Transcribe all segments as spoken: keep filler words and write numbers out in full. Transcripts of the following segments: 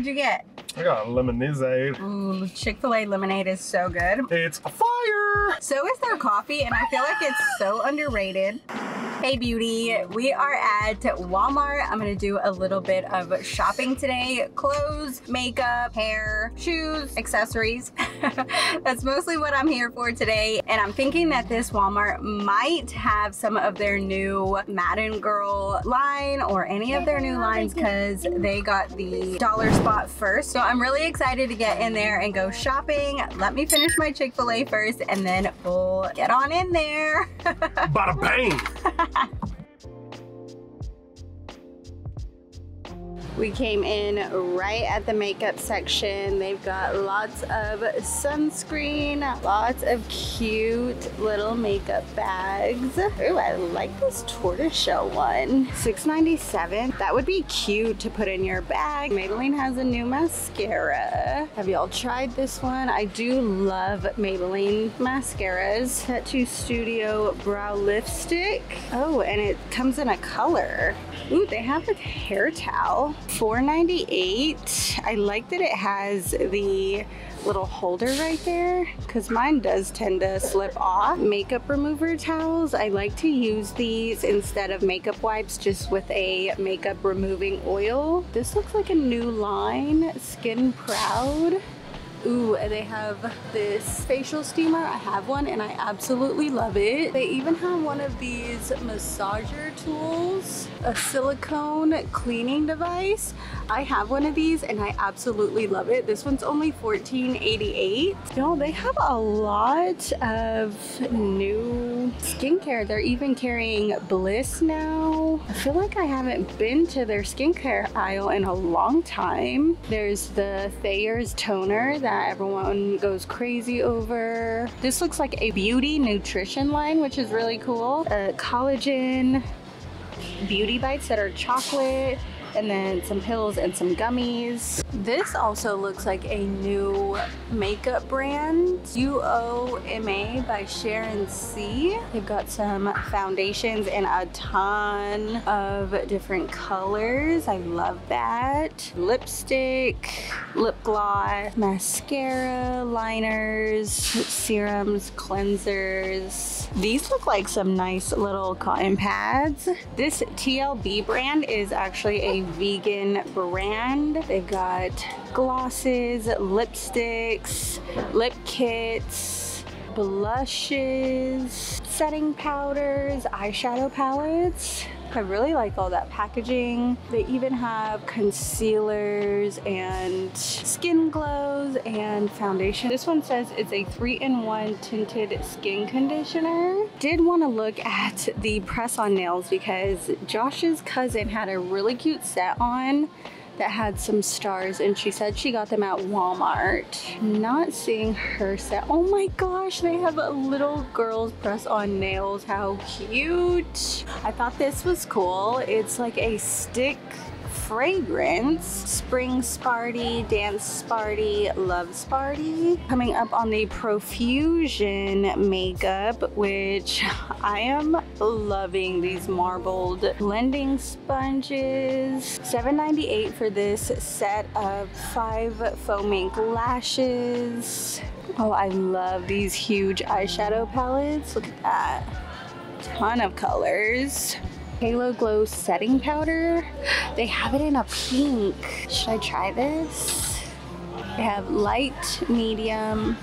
What'd you get? I got a lemonade. Ooh, Chick-fil-A lemonade is so good. It's a fire. So is their coffee, and I feel like it's so underrated. Hey beauty, we are at Walmart. I'm gonna do a little bit of shopping today. Clothes, makeup, hair, shoes, accessories. That's mostly what I'm here for today. And I'm thinking that this Walmart might have some of their new Madden Girl line or any of their new lines because they got the dollar spot first. So I'm really excited to get in there and go shopping. Let me finish my Chick-fil-A first and then we'll get on in there. Bada bang! We came in right at the makeup section. They've got lots of sunscreen, lots of cute little makeup bags. Ooh, I like this tortoiseshell one. six ninety-seven. That would be cute to put in your bag. Maybelline has a new mascara. Have y'all tried this one? I do love Maybelline mascaras. Tattoo Studio Brow Lipstick. Oh, and it comes in a color. Ooh, they have a hair towel. four ninety-eight. I like that it has the little holder right there because mine does tend to slip off. Makeup remover towels. I like to use these instead of makeup wipes just with a makeup removing oil. This looks like a new line. Skin Proud. Ooh, and they have this facial steamer. I have one and I absolutely love it. They even have one of these massager tools, a silicone cleaning device. I have one of these and I absolutely love it. This one's only fourteen eighty-eight. Y'all, they have a lot of new skincare. They're even carrying Bliss now. I feel like I haven't been to their skincare aisle in a long time. There's the Thayer's toner that that everyone goes crazy over. This looks like a beauty nutrition line, which is really cool. Uh, collagen beauty bites that are chocolate, and then some pills and some gummies. This also looks like a new makeup brand, U O M A by Sharon C. They've got some foundations in a ton of different colors. I love that. Lipstick, lip gloss, mascara, liners, serums, cleansers. These look like some nice little cotton pads. This T L B brand is actually a vegan brand. They've got glosses, lipsticks, lip kits, blushes, setting powders, eyeshadow palettes. I really like all that packaging. They even have concealers and skin glows and foundation. This one says it's a three in one tinted skin conditioner. Did want to look at the press-on nails because Josh's cousin had a really cute set on that had some stars and she said she got them at Walmart. Not seeing her set. Oh my gosh, they have a little girl's press on nails. How cute. I thought this was cool. It's like a stick fragrance. Spring Sparty, Dance Sparty, Love Sparty. Coming up on the Profusion makeup, which I am loving these marbled blending sponges. seven ninety-eight for this set of five faux mink lashes. Oh, I love these huge eyeshadow palettes. Look at that. Ton of colors. Halo Glow setting powder. They have it in a pink. Should I try this? They have light, medium,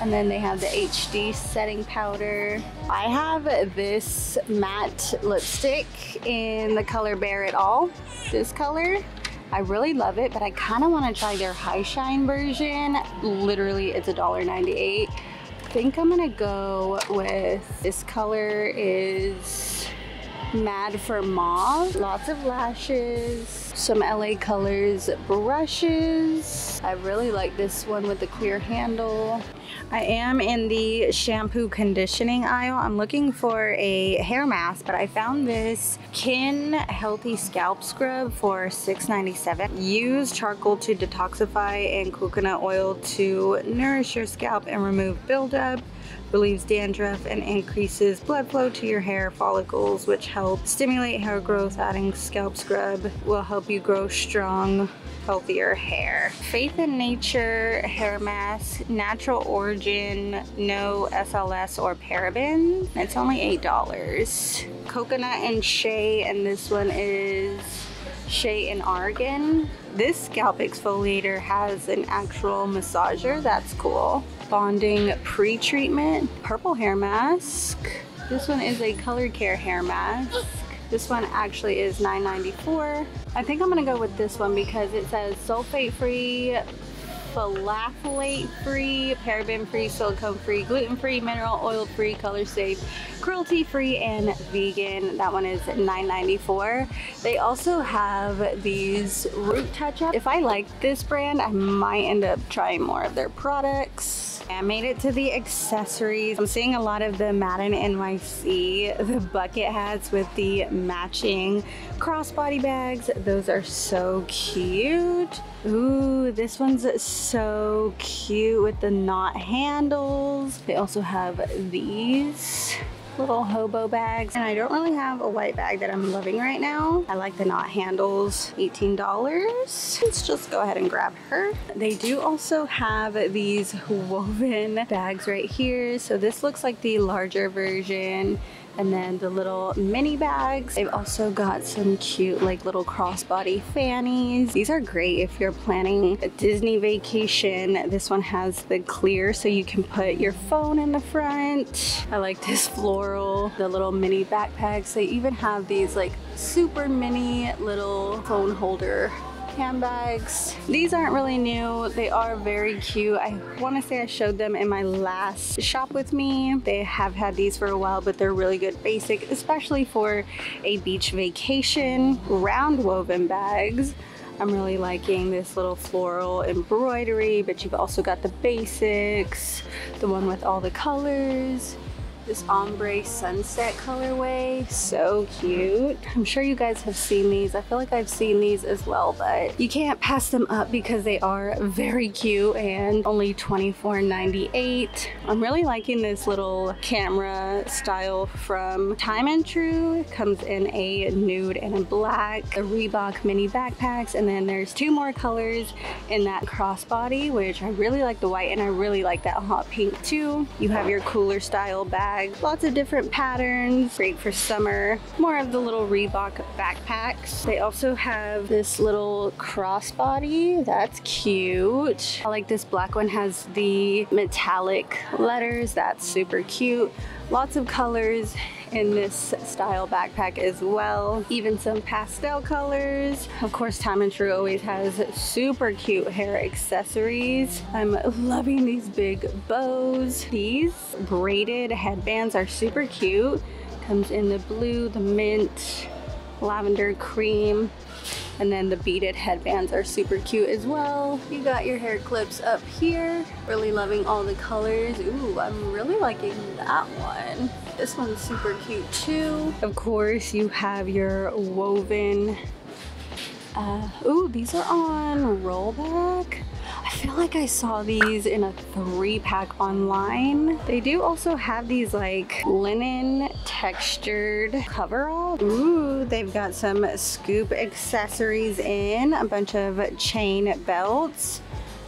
and then they have the H D setting powder. I have this matte lipstick in the color Bare It All, this color. I really love it, but I kind of want to try their High Shine version. Literally, it's a dollar ninety-eight. I think I'm gonna go with this color is Mad for Mauve. Lots of lashes, some L A Colors brushes. I really like this one with the clear handle. I am in the shampoo conditioning aisle. I'm looking for a hair mask, but I found this Kin Healthy Scalp Scrub for six ninety-seven. Use charcoal to detoxify and coconut oil to nourish your scalp and remove buildup. Relieves dandruff and increases blood flow to your hair follicles, which help stimulate hair growth. Adding scalp scrub will help you grow strong healthier hair. Faith in Nature hair mask, natural origin, no S L S or parabens. It's only eight dollars. Coconut and Shea, and this one is Shea and Argan. This scalp exfoliator has an actual massager, that's cool. Bonding pre-treatment, purple hair mask. This one is a color care hair mask. This one actually is nine ninety-four. I think I'm gonna go with this one because it says sulfate-free, phthalate-free, paraben-free, silicone-free, gluten-free, mineral oil-free, color-safe, cruelty-free, and vegan. That one is nine ninety-four. They also have these root touch-up. If I like this brand, I might end up trying more of their products. I made it to the accessories. I'm seeing a lot of the Madden N Y C, the bucket hats with the matching crossbody bags. Those are so cute. Ooh, this one's so cute with the knot handles. They also have these little hobo bags, and I don't really have a white bag that I'm loving right now. I like the knot handles. Eighteen dollars. Let's just go ahead and grab her. They do also have these woven bags right here, so this looks like the larger version, and then the little mini bags. They've also got some cute like little crossbody fannies. These are great if you're planning a Disney vacation. This one has the clear so you can put your phone in the front. I like this floral, the little mini backpacks. They even have these like super mini little phone holder handbags. These aren't really new. They are very cute. I want to say I showed them in my last shop with me. They have had these for a while, but they're really good basic, especially for a beach vacation. Round woven bags. I'm really liking this little floral embroidery, but you've also got the basics, the one with all the colors. This ombre sunset colorway, so cute. I'm sure you guys have seen these. I feel like I've seen these as well, but you can't pass them up because they are very cute and only twenty-four ninety-eight. I'm really liking this little camera style from Time and True. It comes in a nude and a black, the Reebok mini backpacks, and then there's two more colors in that crossbody, which I really like the white, and I really like that hot pink too. You have your cooler style bag. Lots of different patterns, great for summer. More of the little Reebok backpacks. They also have this little crossbody. That's cute. I like this black one, has the metallic letters. That's super cute. Lots of colors in this style backpack as well. Even some pastel colors. Of course, Time and True always has super cute hair accessories. I'm loving these big bows. These braided headbands are super cute. Comes in the blue, the mint, lavender cream, and then the beaded headbands are super cute as well. You got your hair clips up here. Really loving all the colors. Ooh, I'm really liking that one. This one's super cute too. Of course, you have your woven. Uh, ooh, these are on rollback. I feel like I saw these in a three pack online. They do also have these like linen textured coveralls. Ooh, they've got some scoop accessories in, a bunch of chain belts.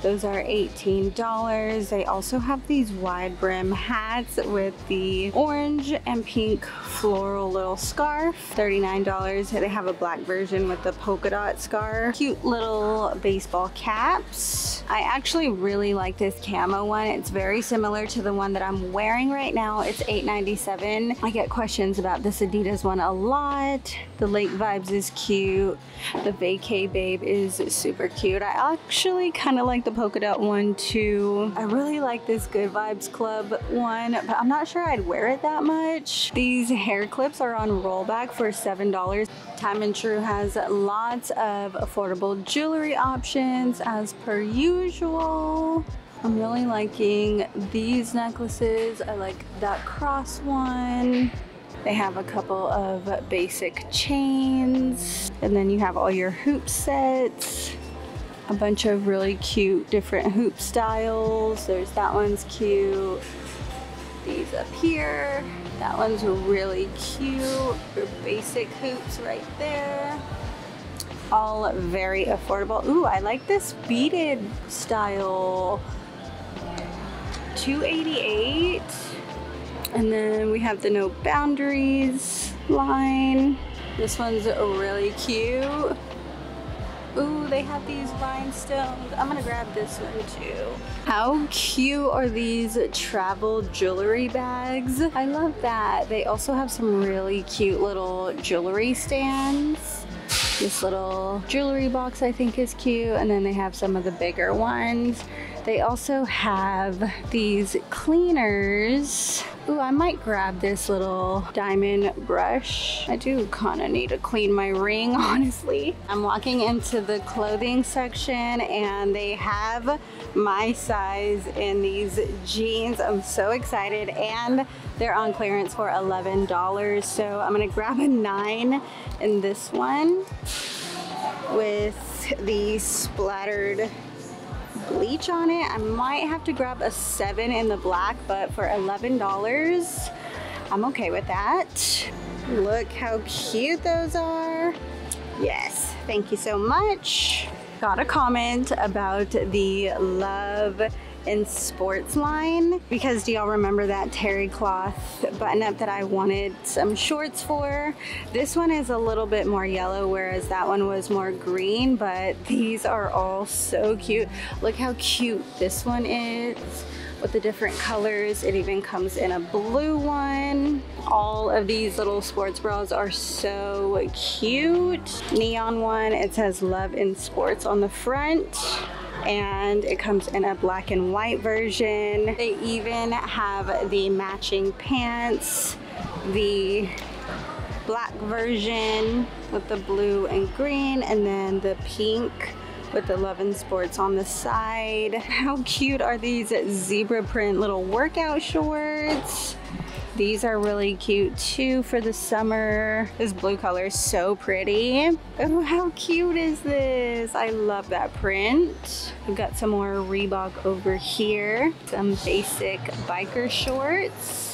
Those are eighteen dollars. They also have these wide brim hats with the orange and pink floral little scarf, thirty-nine dollars. They have a black version with the polka dot scarf. Cute little baseball caps. I actually really like this camo one. It's very similar to the one that I'm wearing right now. It's eight ninety-seven. I get questions about this Adidas one a lot. The Lake Vibes is cute. The Vacay Babe is super cute. I actually kind of like the polka dot one too. I really like this Good Vibes Club one, but I'm not sure I'd wear it that much. These hair clips are on rollback for seven dollars. Time and True has lots of affordable jewelry options as per usual. I'm really liking these necklaces. I like that cross one. They have a couple of basic chains, and then you have all your hoop sets. A bunch of really cute different hoop styles. There's that one's cute. These up here. That one's really cute. Your basic hoops right there. all very affordable. Ooh, I like this beaded style. two eighty-eight. And then we have the No Boundaries line. This one's really cute. Ooh, they have these rhinestones. I'm gonna grab this one too. How cute are these travel jewelry bags? I love that. They also have some really cute little jewelry stands. This little jewelry box I think is cute. And then they have some of the bigger ones. They also have these cleaners. Ooh, I might grab this little diamond brush. I do kind of need to clean my ring, honestly. I'm walking into the clothing section and they have my size in these jeans. I'm so excited, and they're on clearance for eleven dollars. So I'm gonna grab a nine in this one with the splattered bleach on it. I might have to grab a seven in the black, but for eleven dollars, I'm okay with that. Look how cute those are. Yes, thank you so much. Got a comment about the Love and Sports line, because do y'all remember that terry cloth button up that I wanted some shorts for? This one is a little bit more yellow, whereas that one was more green, but these are all so cute. Look how cute this one is with the different colors. It even comes in a blue one. All of these little sports bras are so cute. Neon one, it says Love and Sports on the front, and it comes in a black and white version. They even have the matching pants, the black version with the blue and green, and then the pink with the Love and Sports on the side. How cute are these zebra print little workout shorts? These are really cute too for the summer. This blue color is so pretty. Oh, how cute is this? I love that print. We've got some more Reebok over here. Some basic biker shorts.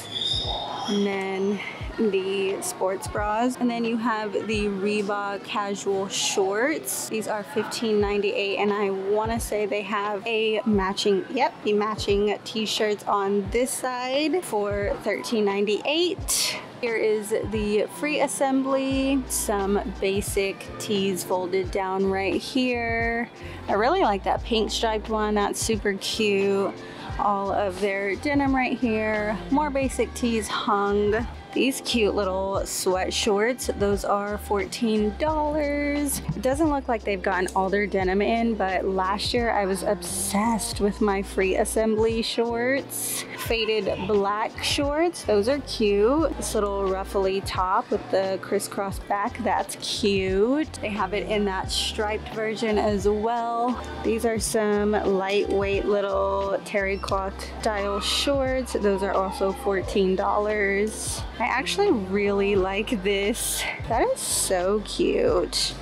And then the sports bras. And then you have the Reebok casual shorts. These are fifteen ninety-eight, and I want to say they have a matching, yep, the matching t-shirts on this side for thirteen ninety-eight. Here is the Free Assembly, some basic tees folded down right here. I really like that pink striped one. That's super cute. All of their denim right here. More basic tees hung. These cute little sweat shorts, those are fourteen dollars. It doesn't look like they've gotten all their denim in, but last year I was obsessed with my Free Assembly shorts. Faded black shorts, those are cute. This little ruffly top with the crisscross back, that's cute. They have it in that striped version as well. These are some lightweight little terry cloth style shorts. Those are also fourteen dollars. I actually really like this. That is so cute.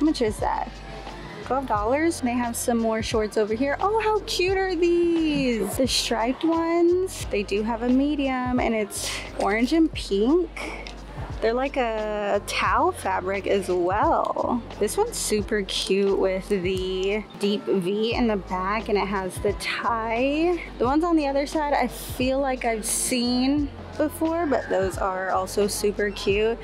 How much is that? twelve dollars. They have some more shorts over here. Oh, how cute are these? The striped ones. They do have a medium, and it's orange and pink. They're like a towel fabric as well. This one's super cute with the deep V in the back, and it has the tie. The ones on the other side, I feel like I've seen before, but those are also super cute.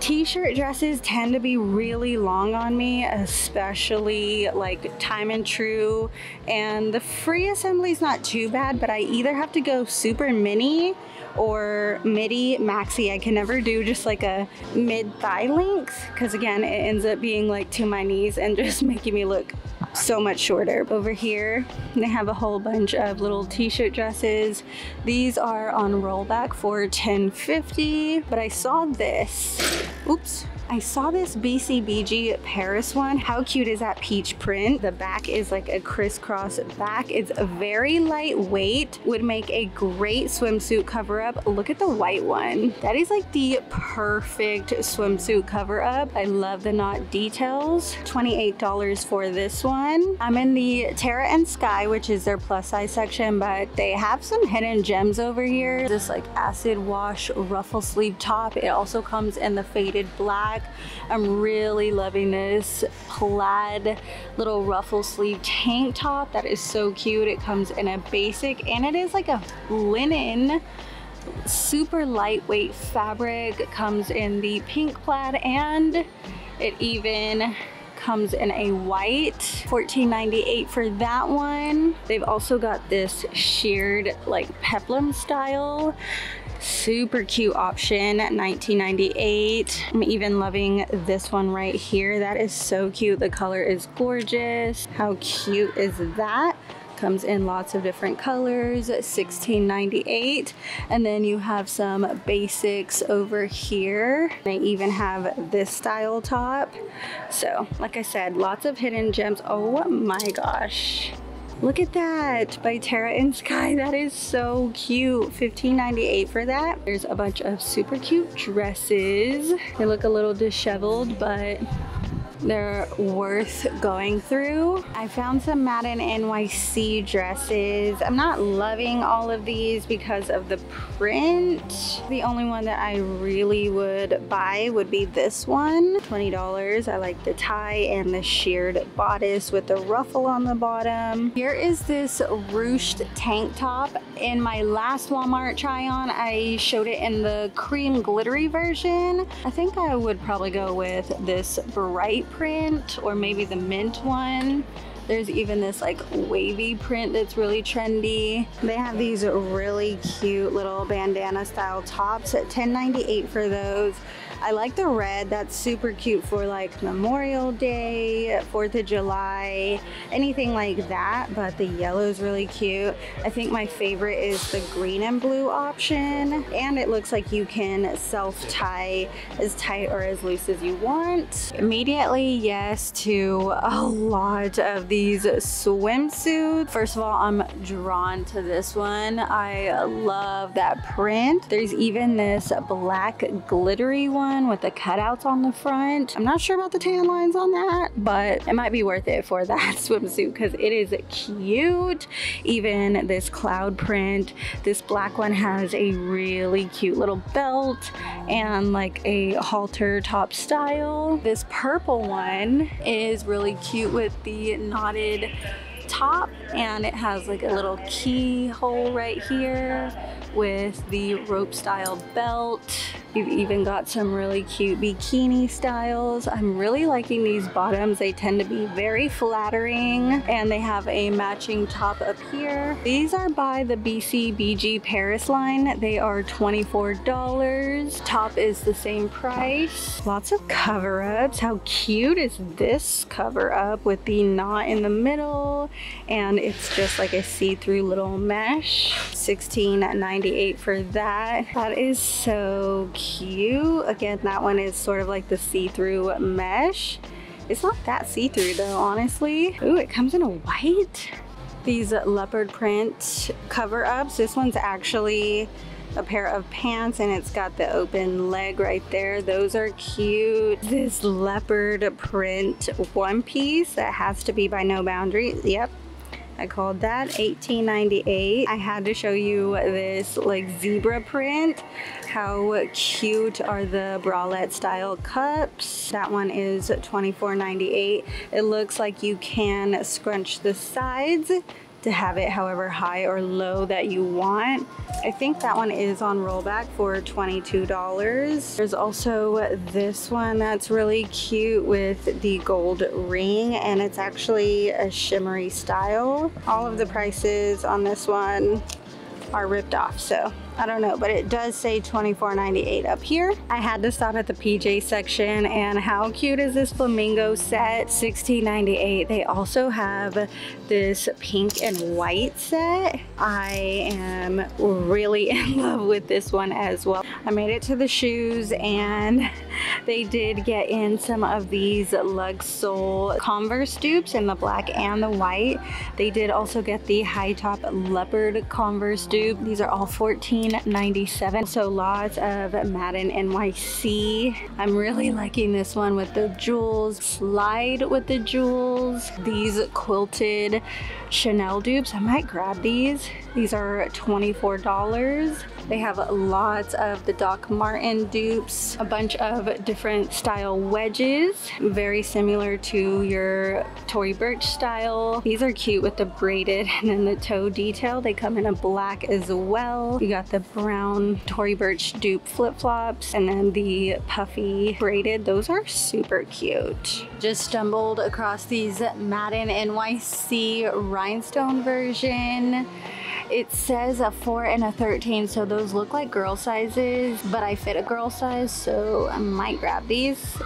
T-shirt dresses tend to be really long on me, especially like Time and True, and the Free Assembly is not too bad, but I either have to go super mini or midi maxi. I can never do just like a mid thigh length, because again it ends up being like to my knees and just making me look so much shorter. Over here they have a whole bunch of little t-shirt dresses. These are on rollback for ten fifty, but I saw this, oops, I saw this B C B G Paris one. How cute is that peach print? The back is like a crisscross back. It's very lightweight. Would make a great swimsuit cover up. Look at the white one. That is like the perfect swimsuit cover up. I love the knot details. twenty-eight dollars for this one. I'm in the Tara and Sky, which is their plus size section, but they have some hidden gems over here. This like acid wash ruffle sleeve top. It also comes in the faded black. black. I'm really loving this plaid little ruffle sleeve tank top. That is so cute. It comes in a basic and it is like a linen, super lightweight fabric. It comes in the pink plaid and it even comes in a white. Fourteen ninety-eight for that one. They've also got this sheared like peplum style, super cute option, nineteen ninety-eight. I'm even loving this one right here. That is so cute. The color is gorgeous. How cute is that? Comes in lots of different colors, sixteen ninety-eight. And then you have some basics over here. They even have this style top. So like I said, lots of hidden gems. Oh my gosh. Look at that, by Tara and Sky. That is so cute. fifteen ninety-eight for that. There's a bunch of super cute dresses. They look a little disheveled, but they're worth going through. I found some Madden N Y C dresses. I'm not loving all of these because of the print. The only one that I really would buy would be this one. twenty dollars. I like the tie and the sheared bodice with the ruffle on the bottom. Here is this ruched tank top. In my last Walmart try on, I showed it in the cream glittery version. I think I would probably go with this bright print or maybe the mint one. There's even this like wavy print that's really trendy. They have these really cute little bandana style tops at ten ninety-eight for those. I like the red. That's super cute for like Memorial Day, fourth of July, anything like that. But the yellow is really cute. I think my favorite is the green and blue option. And it looks like you can self-tie as tight or as loose as you want. Immediately, yes to a lot of these swimsuits. First of all, I'm drawn to this one. I love that print. There's even this black glittery one with the cutouts on the front. I'm not sure about the tan lines on that, but it might be worth it for that swimsuit because it is cute. Even this cloud print, this black one has a really cute little belt and like a halter top style. This purple one is really cute with the knotted top and it has like a little keyhole right here with the rope style belt. You've even got some really cute bikini styles. I'm really liking these bottoms. They tend to be very flattering and they have a matching top up here. These are by the B C B G Paris line. They are twenty-four dollars. Top is the same price. Lots of cover-ups. How cute is this cover-up with the knot in the middle and it's just like a see-through little mesh. sixteen ninety-eight for that. That is so cute. Cute. Again, that one is sort of like the see-through mesh. It's not that see-through though, honestly. Ooh, it comes in a white. These leopard print cover-ups. This one's actually a pair of pants and it's got the open leg right there. Those are cute. This leopard print one piece that has to be by No Boundaries. Yep. I called that eighteen ninety-eight. I had to show you this like zebra print. How cute are the bralette style cups? That one is twenty-four ninety-eight. It looks like you can scrunch the sides to have it however high or low that you want. I think that one is on rollback for twenty-two dollars. There's also this one that's really cute with the gold ring and it's actually a shimmery style. All of the prices on this one are ripped off, so I don't know, but it does say twenty-four ninety-eight up here. I had to stop at the P J section and how cute is this flamingo set? sixteen ninety-eight. They also have this pink and white set. I am really in love with this one as well. I made it to the shoes and they did get in some of these Lug Sole Converse dupes in the black and the white. They did also get the high top leopard Converse dupe. These are all fourteen ninety-seven. So lots of Madden N Y C. I'm really liking this one with the jewels. Slide with the jewels. These quilted Chanel dupes. I might grab these. These are twenty-four dollars. They have lots of the Doc Marten dupes, a bunch of different style wedges, very similar to your Tory Burch style. These are cute with the braided and then the toe detail. They come in a black as well. You got the brown Tory Burch dupe flip-flops and then the puffy braided. Those are super cute. Just stumbled across these Madden N Y C rhinestone version. It says a four and a thirteen, so those look like girl sizes, but I fit a girl size, so I might grab these.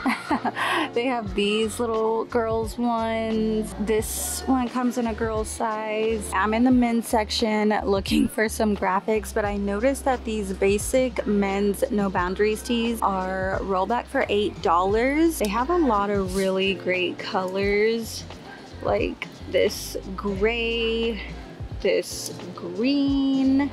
They have these little girls ones. This one comes in a girl size. I'm in the men's section looking for some graphics, but I noticed that these basic men's No Boundaries tees are rollback for eight dollars. They have a lot of really great colors, like this gray, this green.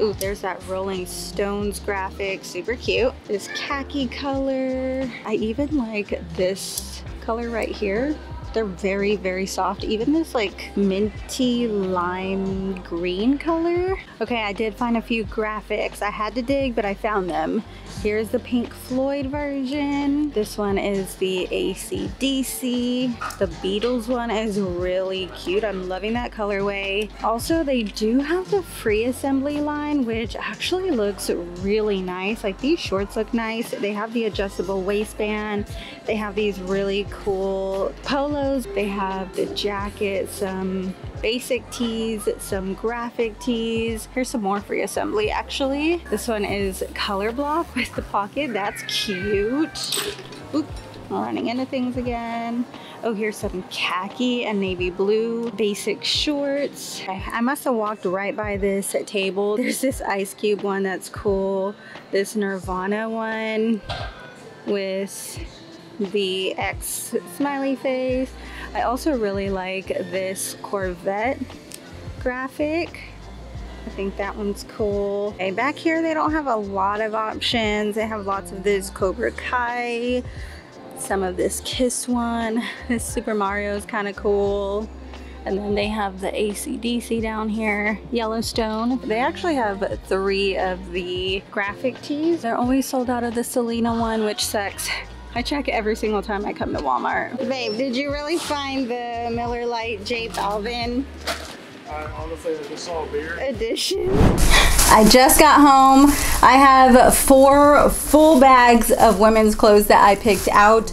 Ooh, there's that Rolling Stones graphic, super cute. This khaki color. I even like this color right here. They're very, very soft. Even this like minty lime green color. Okay, I did find a few graphics. I had to dig, but I found them. Here's the Pink Floyd version. This one is the A C D C. The Beatles one is really cute. I'm loving that colorway. Also, they do have the Free Assembly line, which actually looks really nice. Like, these shorts look nice. They have the adjustable waistband. They have these really cool polos. They have the jacket, some basic tees, some graphic tees. Here's some more Free Assembly, actually. This one is color block with the pocket. That's cute. Oop, running into things again. Oh, here's some khaki and navy blue basic shorts. I, I must have walked right by this table. There's this Ice Cube one that's cool. This Nirvana one with the X smiley face. I also really like this Corvette graphic. I think that one's cool. Okay, back here they don't have a lot of options. They have lots of this Cobra Kai, some of this Kiss one. This Super Mario is kind of cool. And then they have the A C D C down here, Yellowstone. They actually have three of the graphic tees. They're always sold out of the Selena one, which sucks. I check every single time I come to Walmart. Babe, did you really find the Miller Lite J Balvin? I honestly just saw beer. Edition. I just got home. I have four full bags of women's clothes that I picked out.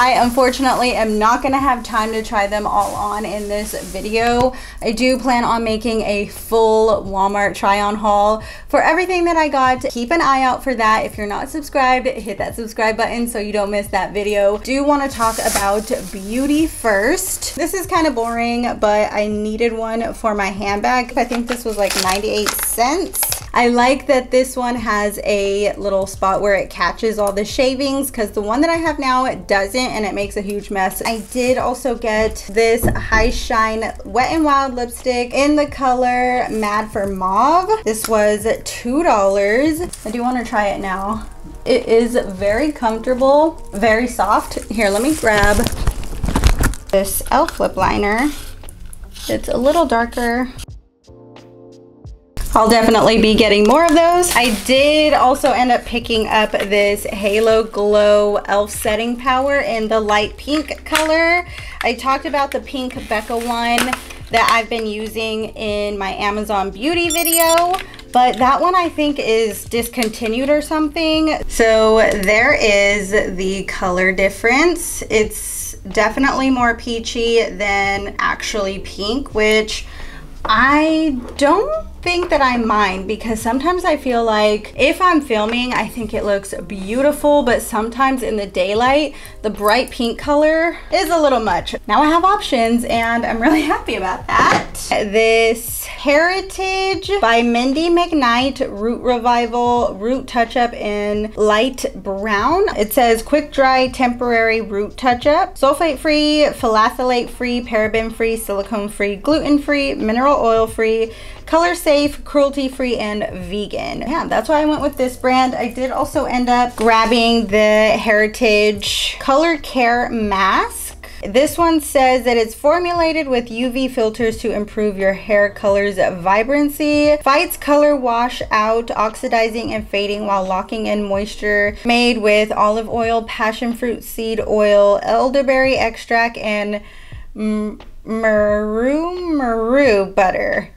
I unfortunately am not going to have time to try them all on in this video. I do plan on making a full Walmart try-on haul for everything that I got. Keep an eye out for that. If you're not subscribed, hit that subscribe button so you don't miss that video. Do want to talk about beauty first. This is kind of boring, but I needed one for my handbag. I think this was like ninety-eight cents. I like that this one has a little spot where it catches all the shavings, because the one that I have now, it doesn't, and it makes a huge mess. I did also get this High Shine Wet n Wild lipstick in the color Mad for Mauve. This was two dollars. I do want to try it now. It is very comfortable, very soft. Here, let me grab this e l f lip liner. It's a little darker. I'll definitely be getting more of those. I did also end up picking up this Halo Glow e l f Setting Power in the light pink color. I talked about the pink Becca one that I've been using in my Amazon beauty video, but that one I think is discontinued or something. So there is the color difference. It's definitely more peachy than actually pink, which I don't think that I mind, because sometimes I feel like if I'm filming, I think it looks beautiful, but sometimes in the daylight, the bright pink color is a little much. Now I have options and I'm really happy about that. This Heritage by Mindy McKnight Root Revival Root Touch-Up in Light Brown. It says quick dry temporary root touch-up, sulfate free, phthalate free, paraben free, silicone free, gluten free, mineral oil free, color safe, cruelty free, and vegan. Yeah, that's why I went with this brand. I did also end up grabbing the Heritage Color Care Mask. This one says that it's formulated with U V filters to improve your hair color's vibrancy, fights color wash out, oxidizing and fading while locking in moisture. Made with olive oil, passion fruit seed oil, elderberry extract, and maru maru butter.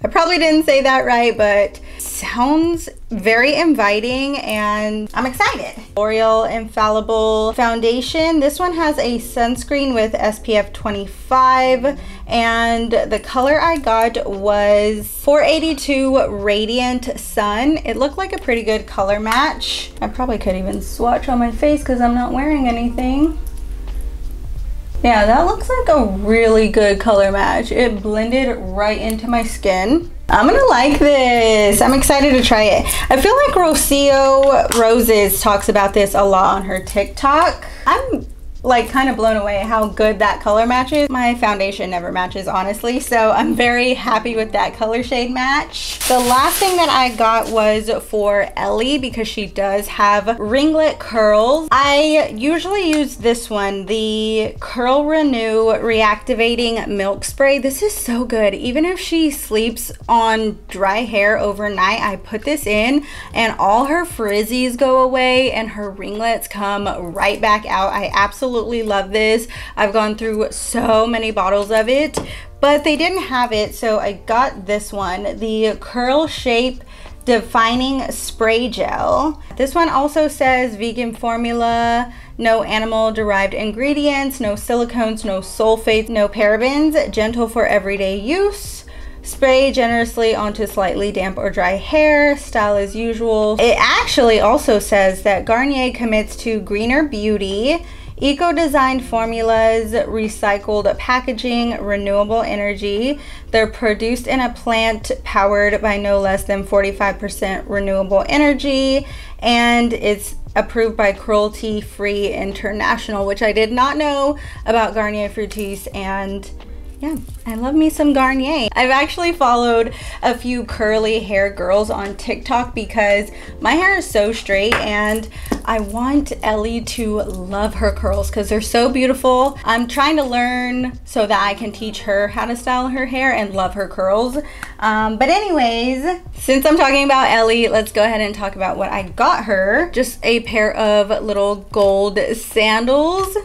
I probably didn't say that right, but sounds very inviting and I'm excited. L'Oreal Infallible Foundation. This one has a sunscreen with S P F twenty-five and the color I got was four eighty-two Radiant Sun. It looked like a pretty good color match. I probably could even swatch on my face because I'm not wearing anything. Yeah, that looks like a really good color match. It blended right into my skin. I'm gonna like this. I'm excited to try it. I feel like Rocio Roses talks about this a lot on her TikTok. I'm like kind of blown away how good that color matches. My foundation never matches, honestly, so I'm very happy with that color shade match. The last thing that I got was for Ellie because she does have ringlet curls. I usually use this one, the Curl Renew Reactivating Milk Spray. This is so good. Even if she sleeps on dry hair overnight, I put this in and all her frizzies go away and her ringlets come right back out. I absolutely Absolutely love this. I've gone through so many bottles of it, but they didn't have it, so I got this one, the Curl Shape Defining Spray Gel. This one also says vegan formula, no animal derived ingredients, no silicones, no sulfates, no parabens, gentle for everyday use. Spray generously onto slightly damp or dry hair, style as usual. It actually also says that Garnier commits to greener beauty, eco-designed formulas, recycled packaging, renewable energy. They're produced in a plant powered by no less than forty-five percent renewable energy, and it's approved by Cruelty Free International, which I did not know about Garnier Fructis. And yeah, I love me some Garnier. I've actually followed a few curly hair girls on TikTok because my hair is so straight and I want Ellie to love her curls because they're so beautiful. I'm trying to learn so that I can teach her how to style her hair and love her curls. Um, but anyways, since I'm talking about Ellie, let's go ahead and talk about what I got her. Just a pair of little gold sandals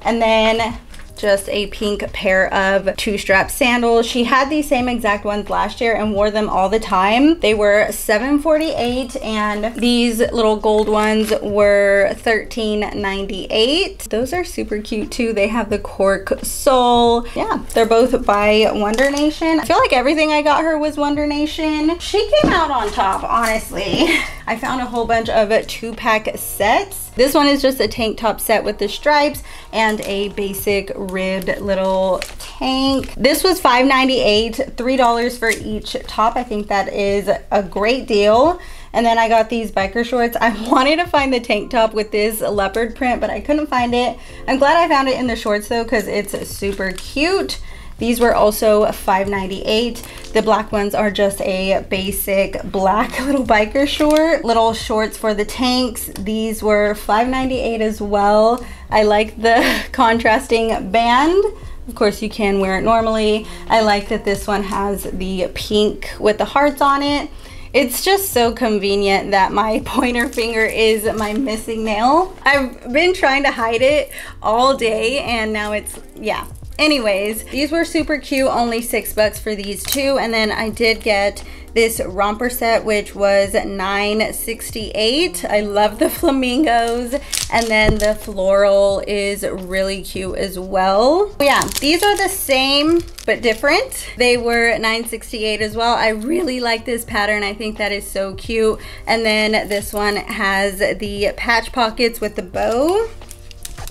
and then just a pink pair of two-strap sandals. She had these same exact ones last year and wore them all the time. They were seven forty-eight and these little gold ones were thirteen ninety-eight. Those are super cute too. They have the cork sole. Yeah, they're both by Wonder Nation. I feel like everything I got her was Wonder Nation. She came out on top, honestly. I found a whole bunch of two-pack sets. This one is just a tank top set with the stripes and a basic ribbed little tank. This was five ninety-eight, three dollars for each top. I think that is a great deal. And then I got these biker shorts. I wanted to find the tank top with this leopard print, but I couldn't find it. I'm glad I found it in the shorts though, because it's super cute. These were also five ninety-eight. The black ones are just a basic black little biker short. Little shorts for the tanks. These were five ninety-eight as well. I like the contrasting band. Of course, you can wear it normally. I like that this one has the pink with the hearts on it. It's just so convenient that my pointer finger is my missing nail. I've been trying to hide it all day and now it's, yeah. Anyways, these were super cute, only six bucks for these two. And then I did get this romper set, which was nine sixty-eight. I love the flamingos. And then the floral is really cute as well. Yeah, these are the same but different. They were nine sixty-eight as well. I really like this pattern. I think that is so cute. And then this one has the patch pockets with the bow.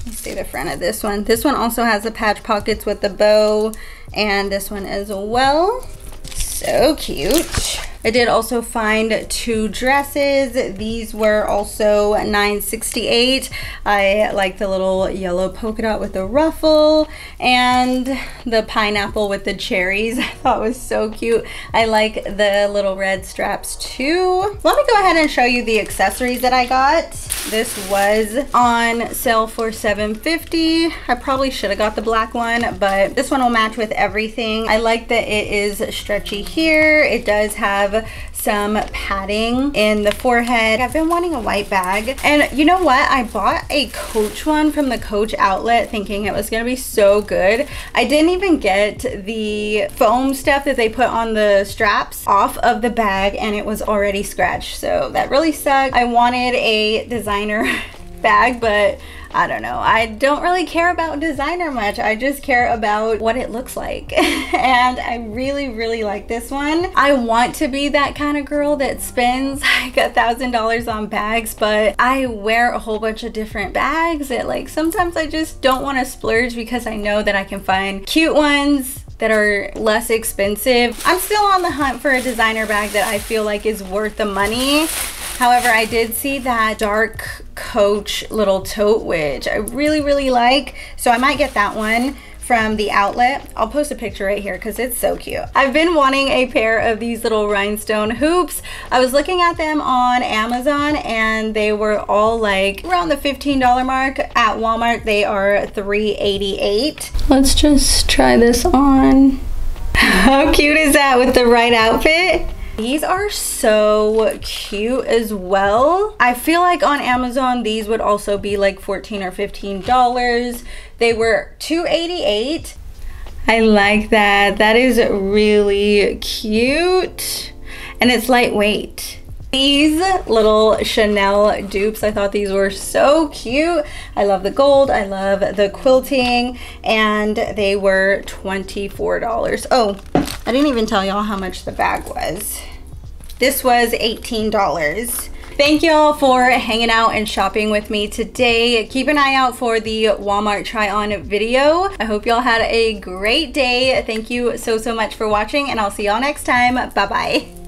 Let's see the front of this one. This one also has the patch pockets with the bow, and this one as well. So cute. I did also find two dresses. These were also nine sixty-eight. I like the little yellow polka dot with the ruffle and the pineapple with the cherries. I thought it was so cute. I like the little red straps too. Let me go ahead and show you the accessories that I got. This was on sale for seven fifty. I probably should have got the black one, but this one will match with everything. I like that it is stretchy here. It does have some padding in the forehead. I've been wanting a white bag, and you know what? I bought a Coach one from the Coach outlet thinking it was gonna be so good. I didn't even get the foam stuff that they put on the straps off of the bag, and it was already scratched, so that really sucked. I wanted a designer bag, but I don't know. I don't really care about designer much. I just care about what it looks like. And I really, really like this one. I want to be that kind of girl that spends like a thousand dollars on bags, but I wear a whole bunch of different bags that like sometimes I just don't want to splurge because I know that I can find cute ones that are less expensive. I'm still on the hunt for a designer bag that I feel like is worth the money. However, I did see that dark Coach little tote, which I really, really like. So I might get that one from the outlet. I'll post a picture right here because it's so cute. I've been wanting a pair of these little rhinestone hoops. I was looking at them on Amazon and they were all like around the fifteen dollar mark. At Walmart, they are three eighty-eight. Let's just try this on. How cute is that with the right outfit? These are so cute as well. I feel like on Amazon, these would also be like fourteen or fifteen dollars. They were two eighty-eight. I like that. That is really cute. And it's lightweight. These little Chanel dupes, I thought these were so cute. I love the gold, I love the quilting, and they were twenty-four dollars. Oh, I didn't even tell y'all how much the bag was. This was eighteen dollars. Thank y'all for hanging out and shopping with me today. Keep an eye out for the Walmart try on video. I hope y'all had a great day. Thank you so, so much for watching, and I'll see y'all next time. Bye-bye.